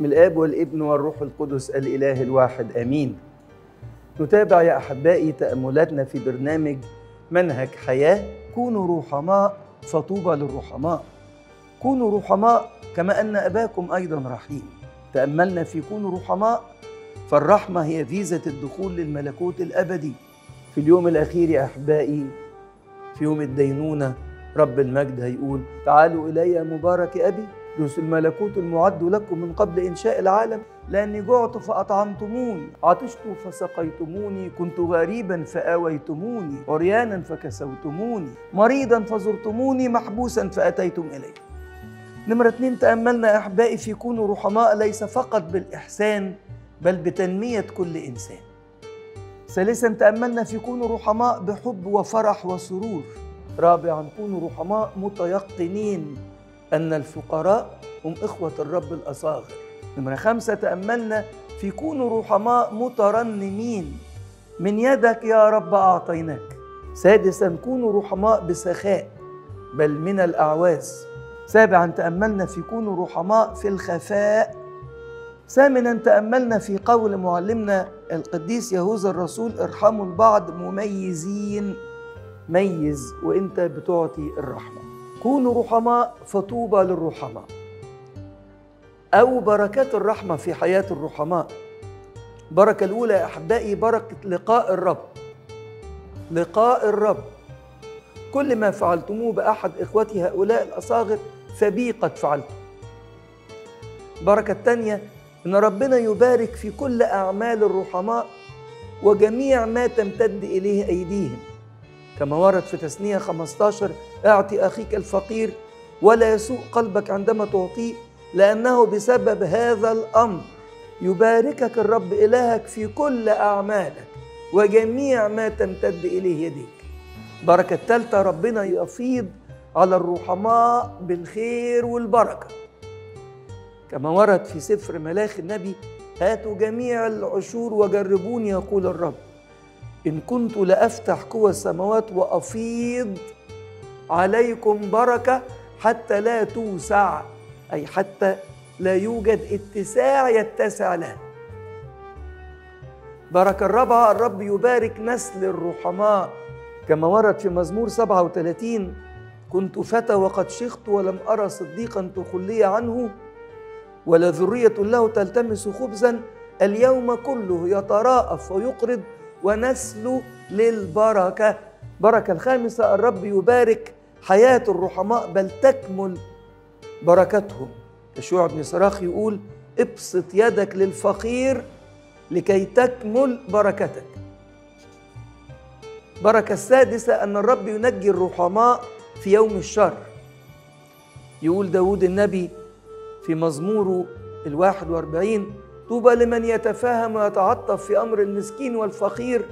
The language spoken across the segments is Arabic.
باسم الآب والابن والروح القدس الإله الواحد آمين. نتابع يا أحبائي تأملاتنا في برنامج منهج حياة. كونوا رحماء فطوبى للرحماء. كونوا رحماء كما أن أباكم أيضا رحيم. تأملنا في كونوا رحماء، فالرحمة هي فيزة الدخول للملكوت الأبدي. في اليوم الأخير يا أحبائي، في يوم الدينونة، رب المجد هيقول تعالوا إلي مبارك أبي ذو الملكوت المعد لكم من قبل إنشاء العالم، لأني جعت فأطعمتموني، عطشت فسقيتموني، كنت غريبا فآويتموني، عريانا فكسوتموني، مريضا فزرتموني، محبوسا فأتيتم إلي. نمرة 2، تأملنا أحبائي في كونوا رحماء ليس فقط بالإحسان بل بتنمية كل إنسان. 3، تأملنا في كونوا رحماء بحب وفرح وسرور. 4، كونوا رحماء متيقنين أن الفقراء هم إخوة الرب الأصاغر. 5، تأملنا في كونوا رحماء مترنمين، من يدك يا رب أعطيناك. 6، كونوا رحماء بسخاء بل من الأعواز. 7، تأملنا في كونوا رحماء في الخفاء. 8، تأملنا في قول معلمنا القديس يهوذا الرسول ارحموا البعض مميزين. ميز وانت بتعطي الرحمة. كونوا رحماء فطوبى للرحماء، أو بركات الرحمة في حياة الرحماء. البركة الأولى يا أحبائي بركة لقاء الرب. لقاء الرب، كل ما فعلتموه بأحد إخوتي هؤلاء الأصاغر فبي قد فعلته. البركة الثانية إن ربنا يبارك في كل أعمال الرحماء وجميع ما تمتد إليه أيديهم، كما ورد في تثنية 15 أعطي أخيك الفقير ولا يسوء قلبك عندما تعطيه، لأنه بسبب هذا الأمر يباركك الرب إلهك في كل أعمالك وجميع ما تمتد إليه يديك. بركة الثالثة ربنا يفيض على الرحماء بالخير والبركة، كما ورد في سفر ملاخي النبي هاتوا جميع العشور وجربوني يقول الرب إن كنت لأفتح قوى السماوات وأفيض عليكم بركة حتى لا توسع، أي حتى لا يوجد اتساع يتسع له. بركة الرابعة الرب يبارك نسل الرحماء، كما ورد في مزمور 37 كنت فتى وقد شخت ولم أرى صديقا تخلي عنه ولا ذرية له تلتمس خبزا، اليوم كله يتراءف ويقرض ونسل للبركة. بركة الخامسة الرب يبارك حياة الرحماء بل تكمل بركتهم. يشوع بن صراخ يقول ابسط يدك للفقير لكي تكمل بركتك. بركة السادسة أن الرب ينجي الرحماء في يوم الشر. يقول داود النبي في مزموره 41 طوبى لمن يتفاهم ويتعطف في أمر المسكين والفقير،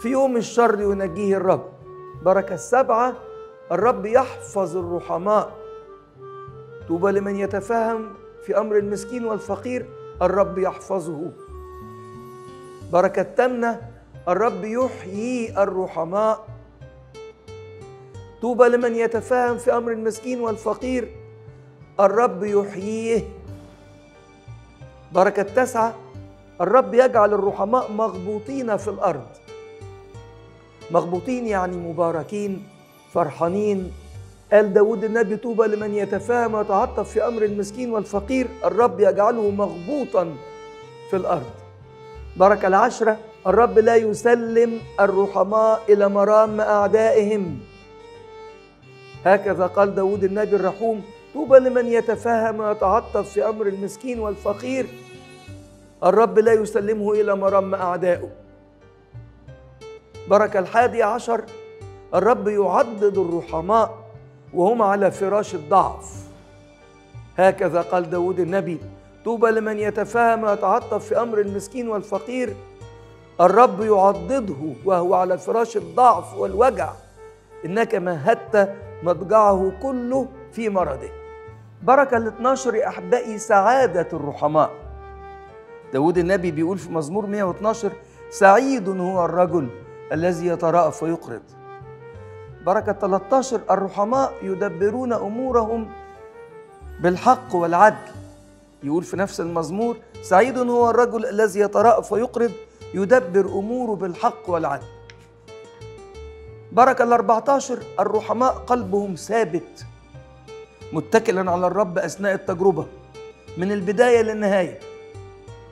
في يوم الشر ينجيه الرب. بركة السبعة الرب يحفظ الرحماء. طوبى لمن يتفاهم في أمر المسكين والفقير، الرب يحفظه. بركة الثامنة الرب يحيي الرحماء. طوبى لمن يتفاهم في أمر المسكين والفقير، الرب يحييه. بركة التاسعة الرب يجعل الرحماء مغبوطين في الأرض. مغبوطين يعني مباركين فرحانين. قال داود النبي طوبى لمن يتفاهم ويتعطف في أمر المسكين والفقير، الرب يجعله مغبوطا في الأرض. بركة العشرة الرب لا يسلم الرحماء إلى مرام أعدائهم. هكذا قال داود النبي الرحوم طوبى لمن يتفاهم ويتعطف في أمر المسكين والفقير، الرب لا يسلمه إلى مرام أعدائه. بركة ال11 الرب يعضد الرحماء وهم على فراش الضعف. هكذا قال داود النبي طوبى لمن يتفاهم ويتعطف في أمر المسكين والفقير، الرب يعضده وهو على فراش الضعف والوجع، إنك مهدت مضجعه كله في مرضه. بركة ال12 يا أحبائي سعادة الرحماء. داود النبي بيقول في مزمور 112 سعيد هو الرجل الذي يترأف ويقرض. بركة 13 الرحماء يدبرون أمورهم بالحق والعدل. يقول في نفس المزمور: سعيد هو الرجل الذي يترأف ويقرض يدبر أموره بالحق والعدل. بركة 14: الرحماء قلبهم ثابت متكلا على الرب أثناء التجربة من البداية للنهاية.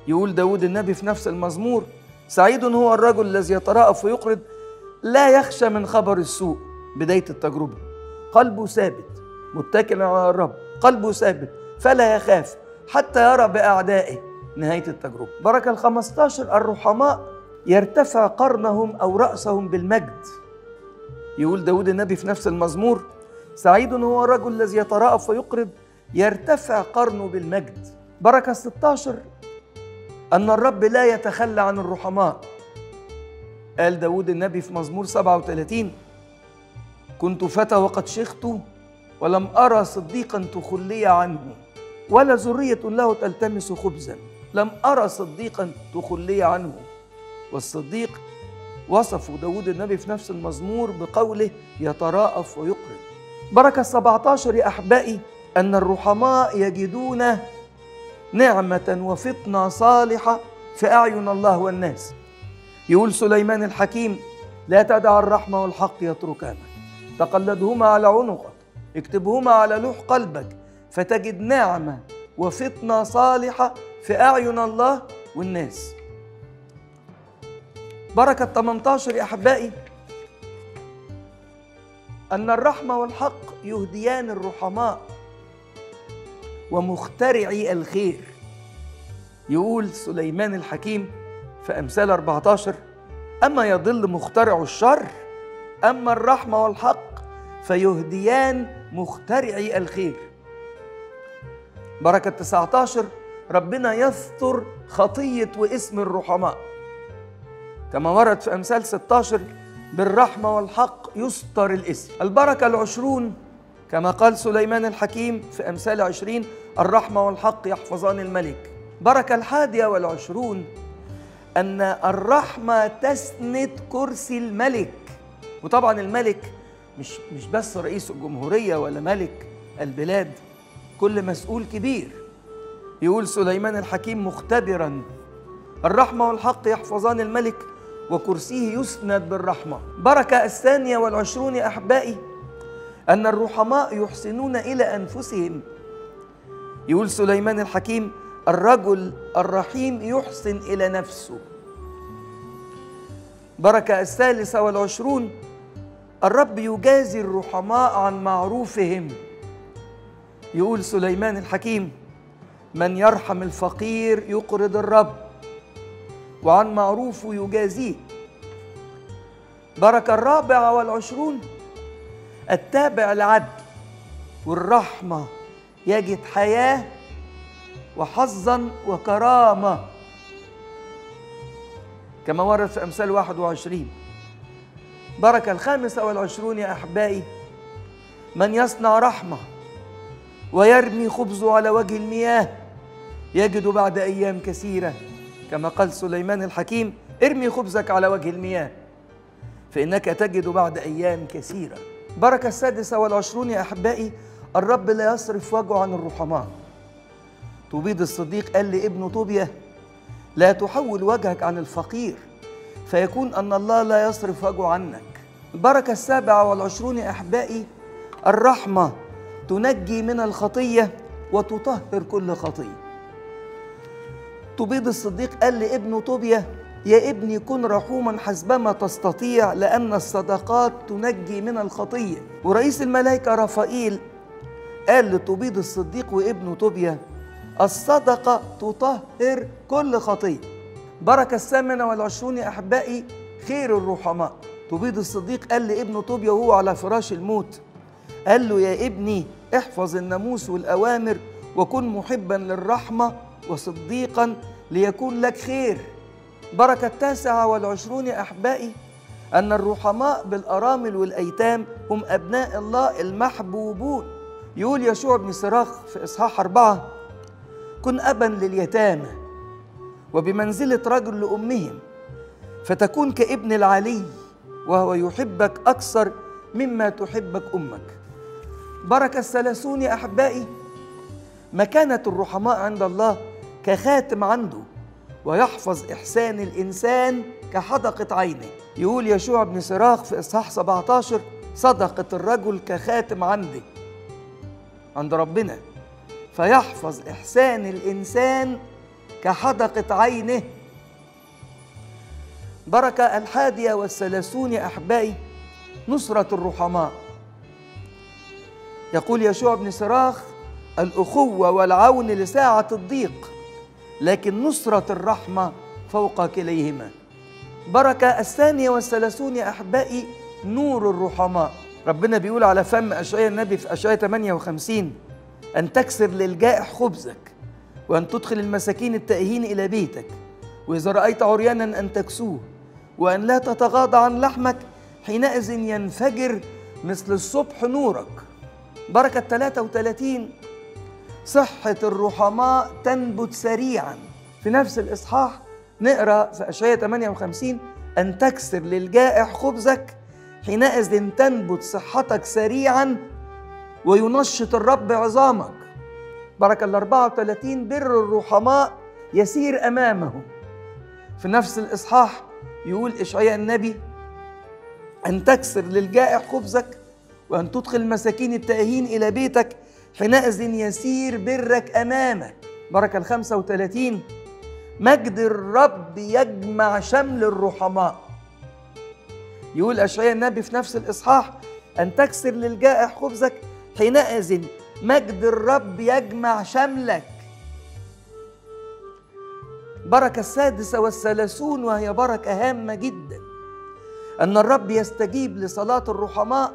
يقول داود النبي في نفس المزمور: سعيد هو الرجل الذي يترأف ويقرض لا يخشى من خبر السوء. بداية التجربة قلبه ثابت متكلا على الرب، قلبه ثابت فلا يخاف حتى يرى بأعدائه. نهاية التجربة. بركة 15: الرحماء يرتفع قرنهم أو رأسهم بالمجد. يقول داود النبي في نفس المزمور: سعيد هو الرجل الذي يترأف ويقرض يرتفع قرنه بالمجد. بركة 16: أن الرب لا يتخلى عن الرحماء. قال داود النبي في مزمور 37: كنت فتى وقد شيخت ولم أرى صديقا تخلي عنه ولا ذرية له تلتمس خبزا. لم أرى صديقا تخلي عنه. والصديق وصفه داود النبي في نفس المزمور بقوله: يترأف ويقرض. بركة 17: يا أحبائي أن الرحماء يجدون نعمة وفطنة صالحة في أعين الله والناس. يقول سليمان الحكيم: لا تدع الرحمة والحق يتركانك، تقلدهما على عنقك، اكتبهما على لوح قلبك، فتجد نعمة وفطنة صالحة في أعين الله والناس. بركة 18: يا أحبائي أن الرحمة والحق يهديان الرحماء ومخترعي الخير. يقول سليمان الحكيم في أمثال 14: أما يضل مخترع الشر، أما الرحمة والحق فيهديان مخترعي الخير. بركة 19: ربنا يستر خطية واسم الرحماء كما ورد في أمثال 16: بالرحمة والحق يستر الاسم. البركة 20: كما قال سليمان الحكيم في أمثال 20: الرحمة والحق يحفظان الملك. بركة 21: أن الرحمة تسند كرسي الملك. وطبعا الملك مش بس رئيس الجمهورية ولا ملك البلاد، كل مسؤول كبير. يقول سليمان الحكيم مختبرا: الرحمة والحق يحفظان الملك وكرسيه يسند بالرحمة. بركة 22: يا أحبائي أن الرحماء يحسنون إلى أنفسهم. يقول سليمان الحكيم: الرجل الرحيم يحسن إلى نفسه. بركة 23: الرب يجازي الرحماء عن معروفهم. يقول سليمان الحكيم: من يرحم الفقير يقرض الرب وعن معروفه يجازيه. بركة 24: التابع العدل والرحمة يجد حياة وحظا وكرامة كما ورد في أمثال 21. بركة 25: يا أحبائي من يصنع رحمة ويرمي خبزه على وجه المياه يجد بعد أيام كثيرة كما قال سليمان الحكيم: ارمي خبزك على وجه المياه فإنك تجد بعد أيام كثيرة. بركة 26: يا أحبائي الرب لا يصرف وجهه عن الرحماء. طوبيد الصديق قال لابنه طوبيا: لا تحول وجهك عن الفقير فيكون أن الله لا يصرف وجهه عنك. البركة 27: يا أحبائي الرحمة تنجي من الخطية وتطهر كل خطية. طوبيد الصديق قال لابنه طوبيا: يا ابني كن رحوما حسبما تستطيع لأن الصدقات تنجي من الخطية. ورئيس الملائكة رافائيل قال لطوبيد الصديق وابنه طوبيا: الصدقة تطهر كل خطية. بركة 28: يا أحبائي خير الرحماء. طوبيد الصديق قال لابنه طوبيا وهو على فراش الموت، قال له: يا ابني احفظ الناموس والأوامر وكن محبا للرحمة وصديقا ليكون لك خير. بركة 29: يا أحبائي أن الرحماء بالأرامل والأيتام هم أبناء الله المحبوبون. يقول يشوع بن صراخ في إصحاح 4: كن أبا لليتامى وبمنزلة رجل لأمهم فتكون كابن العلي وهو يحبك أكثر مما تحبك أمك. بركة 30: يا أحبائي مكانة الرحماء عند الله كخاتم عنده، ويحفظ إحسان الإنسان كحدقة عينه. يقول يشوع بن سراخ في إصحاح 17: صدقة الرجل كخاتم عندي عند ربنا، فيحفظ إحسان الإنسان كحدقة عينه. بركة 31 يا أحبائي، نصرة الرحماء. يقول يشوع بن سراخ: الأخوة والعون لساعة الضيق، لكن نصرة الرحمة فوق كليهما. بركة 32 يا أحبائي، نور الرحماء. ربنا بيقول على فم أشعياء النبي في أشعياء 58: أن تكسر للجائح خبزك، وأن تدخل المساكين التائهين إلى بيتك، وإذا رأيت عريانا أن تكسوه، وأن لا تتغاضى عن لحمك، حينئذ ينفجر مثل الصبح نورك. بركة 33: صحة الرحماء تنبت سريعا. في نفس الإصحاح نقرأ في أشعياء 58: أن تكسر للجائح خبزك، حينئذ تنبت صحتك سريعا، وينشط الرب عظامك. بركة 34: بر الرحماء يسير أمامهم. في نفس الإصحاح يقول إشعياء النبي: أن تكسر للجائح خبزك، وأن تدخل مساكين التائهين إلى بيتك، حينئذ يسير برك أمامك. بركة 35: مجد الرب يجمع شمل الرحماء. يقول أشعياء النبي في نفس الإصحاح: أن تكسر للجائح خبزك، حينئذ مجد الرب يجمع شملك. بركة 36 وهي بركة هامة جدا، أن الرب يستجيب لصلاة الرحماء،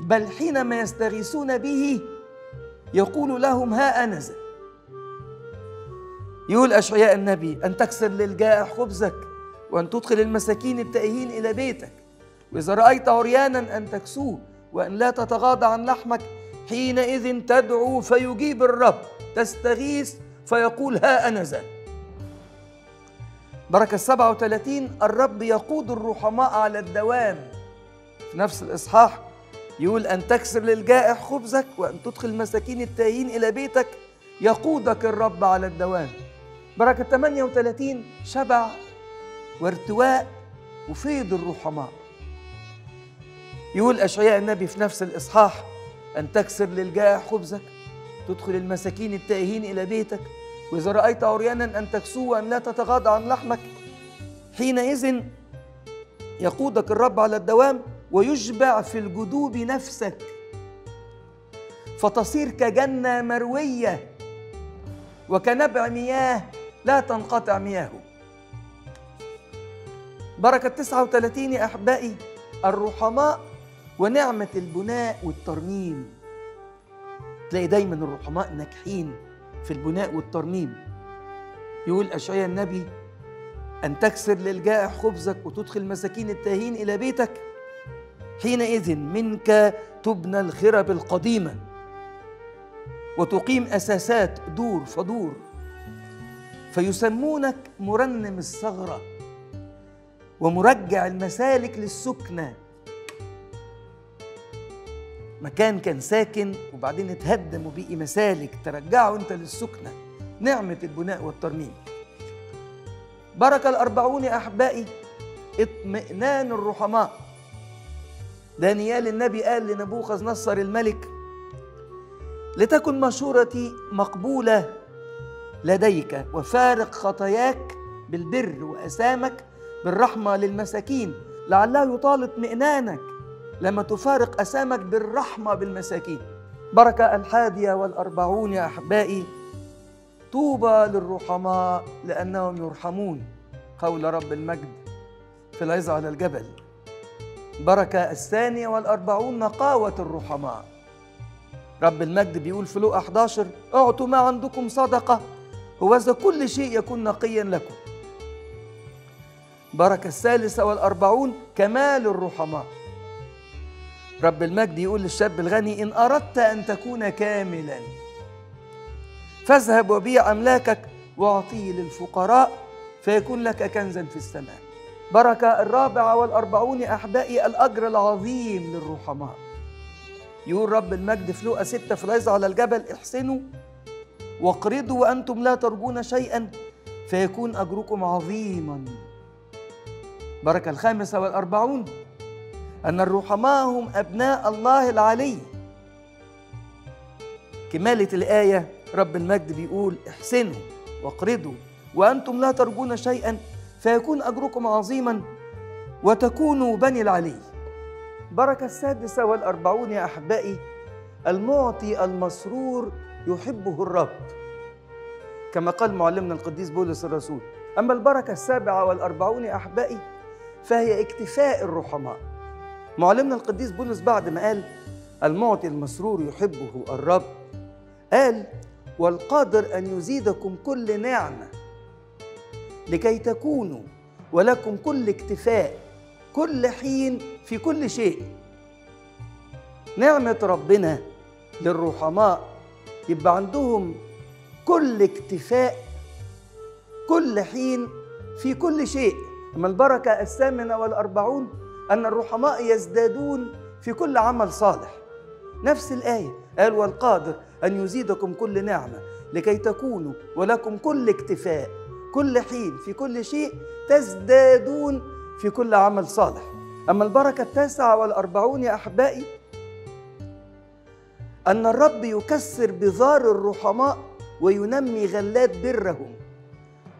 بل حينما يستغيثون به يقول لهم: ها أنا ذا. يقول أشعياء النبي: أن تكسر للجائح خبزك، وأن تدخل المساكين التائهين إلى بيتك، وإذا رأيت عريانا أن تكسوه، وأن لا تتغاضى عن لحمك، حينئذ تدعو فيجيب الرب، تستغيث فيقول: ها أنا ذا. بركة 37: الرب يقود الرحماء على الدوام. في نفس الإصحاح يقول: أن تكسر للجائح خبزك، وأن تدخل مساكين التائهين إلى بيتك، يقودك الرب على الدوام. بركة 38: شبع وارتواء وفيض الرحماء. يقول أشعياء النبي في نفس الإصحاح: أن تكسر للجائح خبزك، تدخل المساكين التائهين إلى بيتك، وإذا رأيت عريانا أن تكسوه، وأن لا تتغاضى عن لحمك، حينئذ يقودك الرب على الدوام، ويشبع في الجدوب نفسك، فتصير كجنة مروية، وكنبع مياه لا تنقطع مياهه. بركة 39 يا أحبائي، الرحماء ونعمة البناء والترميم. تلاقي دايما الرحماء ناجحين في البناء والترميم. يقول أشعياء النبي: أن تكسر للجائح خبزك، وتدخل مساكين التائهين إلى بيتك، حينئذ منك تبنى الخرب القديمة، وتقيم أساسات دور فدور، فيسمونك مرنم الثغرة، ومرجع المسالك للسكنة. مكان كان ساكن وبعدين اتهدم وبقي مسالك، ترجعه انت للسكنة. نعمة البناء والترميم. بركة 40 يا أحبائي، اطمئنان الرحماء. دانيال النبي قال لنبوخذ نصر الملك: لتكن مشورتي مقبولة لديك، وفارق خطاياك بالبر، وأسامك بالرحمة للمساكين، لعله يطال اطمئنانك لما تفارق أسامك بالرحمة بالمساكين. بركة 41 يا أحبائي، طوبى للرحماء لأنهم يرحمون، قول رب المجد في العظة على الجبل. بركة 42 نقاوة الرحماء. رب المجد بيقول في لوقا 11: اعطوا ما عندكم صدقة، هوذا كل شيء يكون نقيا لكم. بركة 43 كمال الرحماء. رب المجد يقول للشاب الغني: إن أردت أن تكون كاملا، فاذهب وبيع أملاكك، واعطيه للفقراء، فيكون لك كنزا في السماء. بركة 44 يا أحبائي، الأجر العظيم للرحماء. يقول رب المجد في لوقا 6 في العظة على الجبل: احسنوا واقرضوا وأنتم لا ترجون شيئا فيكون أجركم عظيما. البركة الخامسة والأربعون أن الرحماء هم أبناء الله العلي. كمالة الآية رب المجد بيقول احسنوا واقرضوا وأنتم لا ترجون شيئا فيكون أجركم عظيما وتكونوا بني العلي. البركة السادسة والأربعون يا أحبائي المعطي المسرور يحبه الرب، كما قال معلمنا القديس بولس الرسول. أما البركة السابعة والأربعون يا أحبائي فهي اكتفاء الرحماء. معلمنا القديس بولس بعد ما قال المعطي المسرور يحبه الرب قال والقادر أن يزيدكم كل نعمة لكي تكونوا ولكم كل اكتفاء كل حين في كل شيء. نعمة ربنا للرحماء يبقى عندهم كل اكتفاء كل حين في كل شيء. أما البركة الثامنة والأربعون أن الرحماء يزدادون في كل عمل صالح. نفس الآية قال والقادر أن يزيدكم كل نعمة لكي تكونوا ولكم كل اكتفاء كل حين في كل شيء تزدادون في كل عمل صالح. أما البركة التاسعة والأربعون يا أحبائي أن الرب يكسر بذار الرحماء وينمي غلات برهم،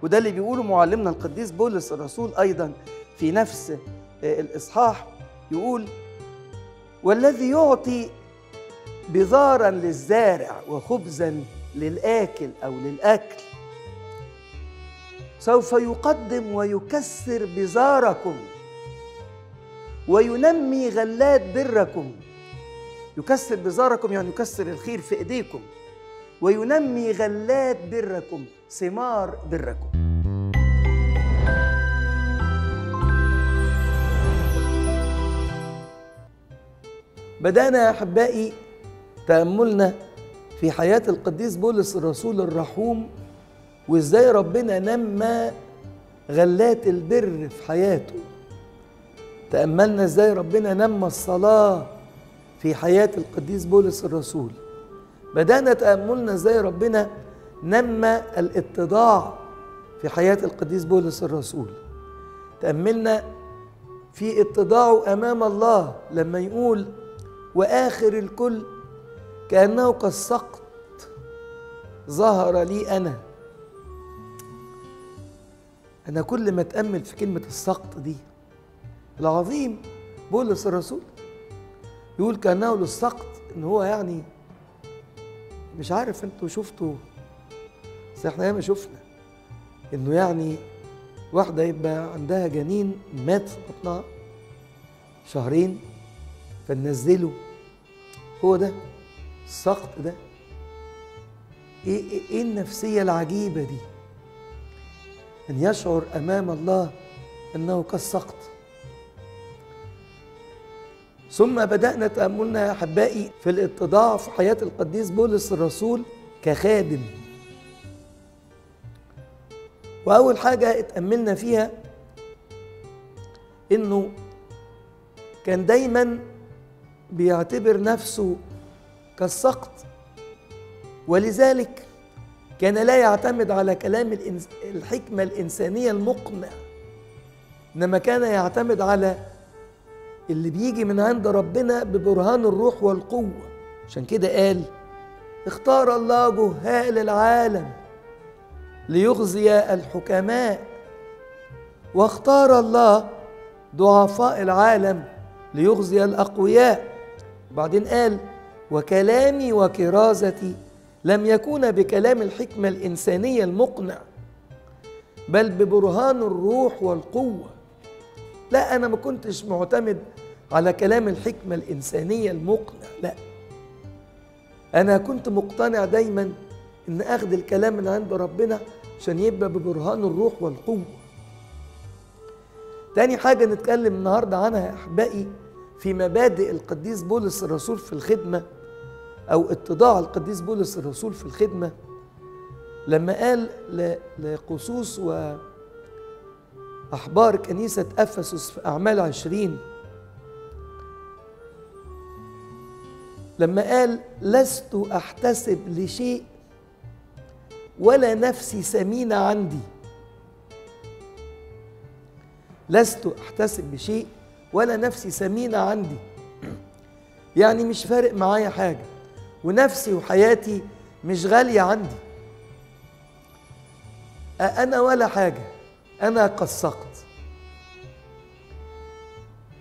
وده اللي بيقوله معلمنا القديس بولس الرسول أيضا في نفس الإصحاح. يقول والذي يعطي بذارا للزارع وخبزا للآكل أو للأكل سوف يقدم ويكسر بذاركم وينمي غلات بركم. يكسر بذاركم يعني يكسر الخير في إيديكم وينمي غلات بركم ثمار بركم. بدأنا يا أحبائي تأملنا في حياة القديس بولس الرسول الرحوم وإزاي ربنا نمى غلات البر في حياته. تأملنا إزاي ربنا نمى الصلاة في حياة القديس بولس الرسول. بدأنا تأملنا إزاي ربنا نمى الاتضاع في حياة القديس بولس الرسول. تأملنا في اتضاعه أمام الله لما يقول وآخر الكل كأنه كالسقط ظهر لي أنا كل ما أتأمل في كلمة السقط دي العظيم بولس الرسول يقول كأنه للسقط، إن هو يعني مش عارف أنتوا شفتوا بس إحنا ياما شفنا إنه يعني واحدة يبقى عندها جنين مات في بطنها شهرين فننزله، هو ده السقط ده. إيه النفسية العجيبة دي أن يشعر أمام الله أنه كالسقط. ثم بدأنا تأملنا يا أحبائي في الاتضاع في حياة القديس بولس الرسول كخادم. وأول حاجة اتأملنا فيها إنه كان دايما بيعتبر نفسه كالسقط، ولذلك كان لا يعتمد على كلام الحكمة الإنسانية المقنع، إنما كان يعتمد على اللي بيجي من عند ربنا ببرهان الروح والقوة. عشان كده قال اختار الله جهال العالم ليخزي الحكماء واختار الله ضعفاء العالم ليخزي الأقوياء. بعدين قال وكلامي وكرازتي لم يكون بكلام الحكمة الإنسانية المقنع بل ببرهان الروح والقوة. لا أنا ما كنتش معتمد على كلام الحكمة الإنسانية المقنع، لا أنا كنت مقتنع دايما إن أخذ الكلام من عند ربنا عشان يبقى ببرهان الروح والقوة. تاني حاجة نتكلم النهاردة عنها يا أحبائي في مبادئ القديس بولس الرسول في الخدمة أو اتضاع القديس بولس الرسول في الخدمة، لما قال لقصوص وأحبار كنيسة أفسس في أعمال 20 لما قال لست أحتسب لشيء ولا نفسي سمينة عندي، لست أحتسب بشيء ولا نفسي سمينة عندي، يعني مش فارق معايا حاجة، ونفسي وحياتي مش غالية عندي، أنا ولا حاجة، أنا قسقت.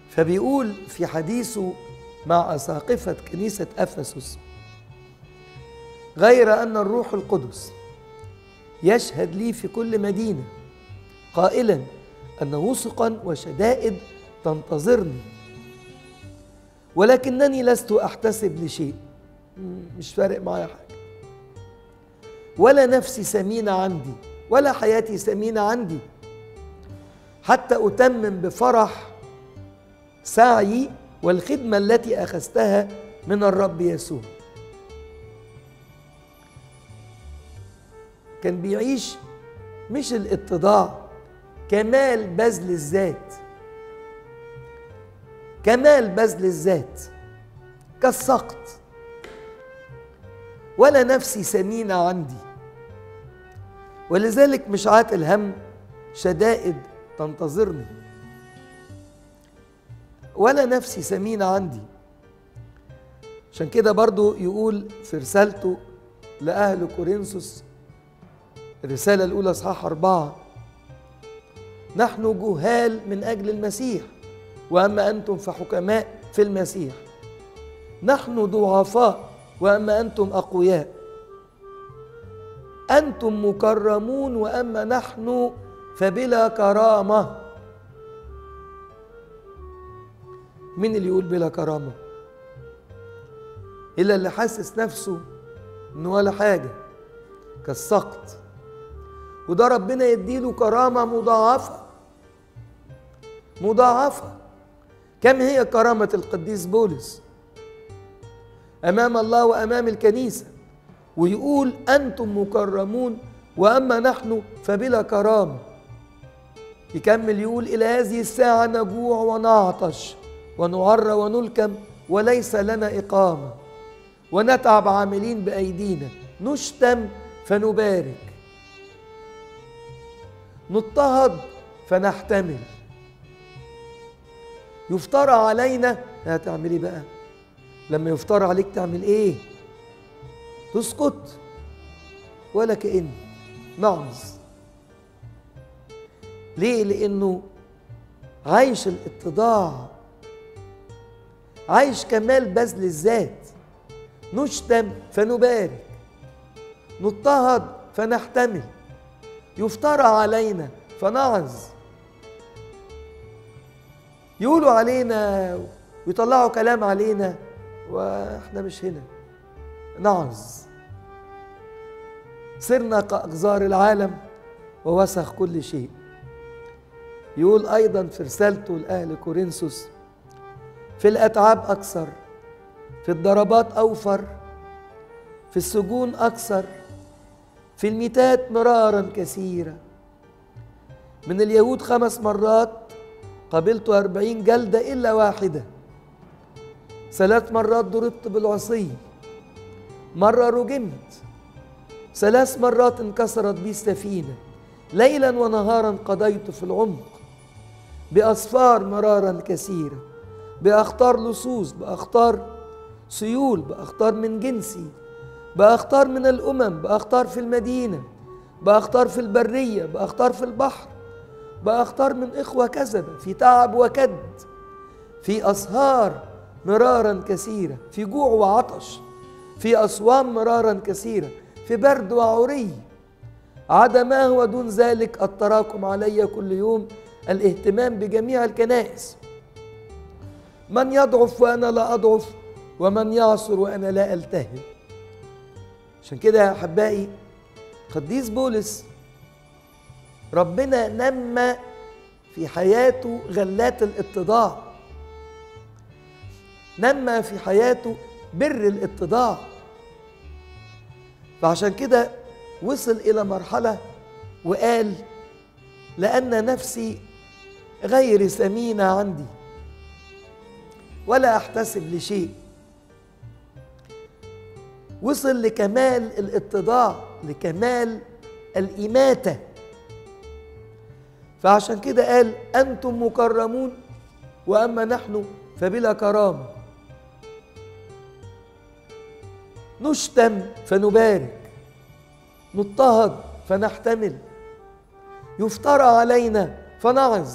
فبيقول في حديثه مع أساقفة كنيسة أفسس: غير أن الروح القدس يشهد لي في كل مدينة قائلا أن وسقا وشدائد تنتظرني، ولكنني لست أحتسب لشيء، مش فارق معايا حاجة، ولا نفسي سمينة عندي ولا حياتي سمينة عندي، حتى أتمم بفرح سعي والخدمة التي أخذتها من الرب يسوع. كان بيعيش مش الاتضاع، كمال بذل الذات، كمال بذل الذات، كالسقط، ولا نفسي سمينة عندي، ولذلك مش عاتل هم شدائد تنتظرني، ولا نفسي سمينة عندي. عشان كده برضو يقول في رسالته لأهل كورنثوس، الرسالة الأولى إصحاح 4: نحن جهال من أجل المسيح، وأما أنتم فحكماء في المسيح، نحن ضعفاء وأما أنتم أقوياء، أنتم مكرمون وأما نحن فبلا كرامة. مين اللي يقول بلا كرامة؟ إلا اللي حاسس نفسه إنه ولا حاجة، كالسقط، وده ربنا يديله كرامة مضاعفة مضاعفة. كم هي كرامة القديس بولس أمام الله وأمام الكنيسة، ويقول أنتم مكرمون وأما نحن فبلا كرامة. يكمل يقول: إلى هذه الساعة نجوع ونعطش ونعر ونلكم وليس لنا إقامة، ونتعب عاملين بأيدينا، نشتم فنبارك، نضطهد فنحتمل، يفترى علينا. هتعمل ايه بقى لما يفترى عليك؟ تعمل ايه؟ تسكت ولا كأن نعظ؟ ليه؟ لأنه عايش الاتضاع، عايش كمال بذل الذات. نشتم فنبارك، نضطهد فنحتمل، يفترى علينا فنعظ. يقولوا علينا ويطلعوا كلام علينا واحنا مش هنا، نعظ. صرنا كأقذار العالم ووسخ كل شيء. يقول أيضا في رسالته لأهل كورنثوس: في الأتعاب أكثر، في الضربات أوفر، في السجون أكثر، في الميتات مرارا كثيرة، من اليهود 5 مرات قبلت 40 جلدة إلا واحدة، 3 مرات ضربت بالعصي، 1 مرة رجمت، 3 مرات انكسرت بي السفينة، ليلا ونهارا قضيت في العمق، بأسفار مرارا كثيرة، بأخطار لصوص، بأخطار سيول، بأخطار من جنسي، بأخطار من الأمم، بأخطار في المدينة، بأخطار في البرية، بأخطار في البحر، بأخطار من إخوة كذبة، في تعب وكد، في أسهار مرارا كثيرة، في جوع وعطش، في أصوام مرارا كثيرة، في برد وعري، عدا ما هو دون ذلك التراكم علي كل يوم الاهتمام بجميع الكنائس. من يضعف وأنا لا أضعف، ومن يعصر وأنا لا ألتهم. عشان كده يا أحبائي، قديس بولس ربنا نمى في حياته غلات الاتضاع، نمى في حياته بر الاتضاع، فعشان كده وصل إلى مرحلة وقال: لأن نفسي غير سمينة عندي ولا أحتسب لشيء، وصل لكمال الاتضاع، لكمال الإماتة. فعشان كده قال أنتم مكرمون وأما نحن فبلا كرامة، نشتم فنبارك، نضطهد فنحتمل، يفترى علينا فنعظ،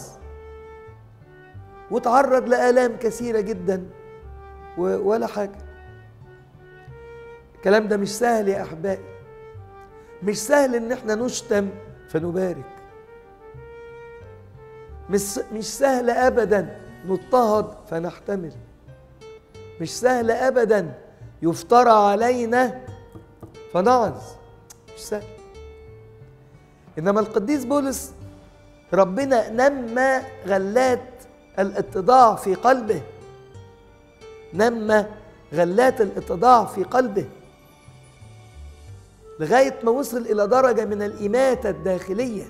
وتعرض لآلام كثيرة جدا ولا حاجة. الكلام ده مش سهل يا أحبائي، مش سهل إن احنا نشتم فنبارك، مش سهل أبدا نضطهد فنحتمل، مش سهل أبدا يفترى علينا فنعظ، مش سهل. إنما القديس بولس ربنا نمى غلات الاتضاع في قلبه، نمى غلات الاتضاع في قلبه لغاية ما وصل إلى درجة من الإماتة الداخلية.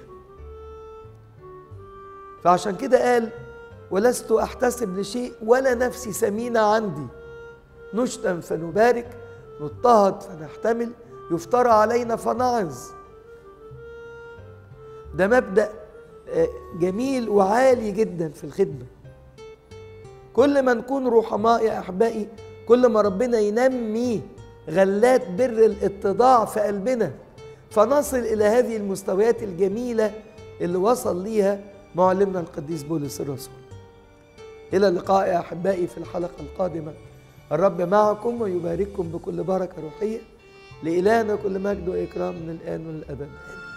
فعشان كده قال ولست أحتسب لشيء ولا نفسي سمينة عندي، نشتم فنبارك، نضطهد فنحتمل، يفترى علينا فنعظ. ده مبدأ جميل وعالي جدا في الخدمة. كل ما نكون رحماء يا أحبائي، كل ما ربنا ينمي غلات بر الاتضاع في قلبنا، فنصل إلى هذه المستويات الجميلة اللي وصل ليها معلمنا القديس بولس الرسول. إلى اللقاء يا أحبائي في الحلقة القادمة. الرب معكم ويبارككم بكل بركة روحية. لإلهنا كل مجد وإكرام من الآن والأبد.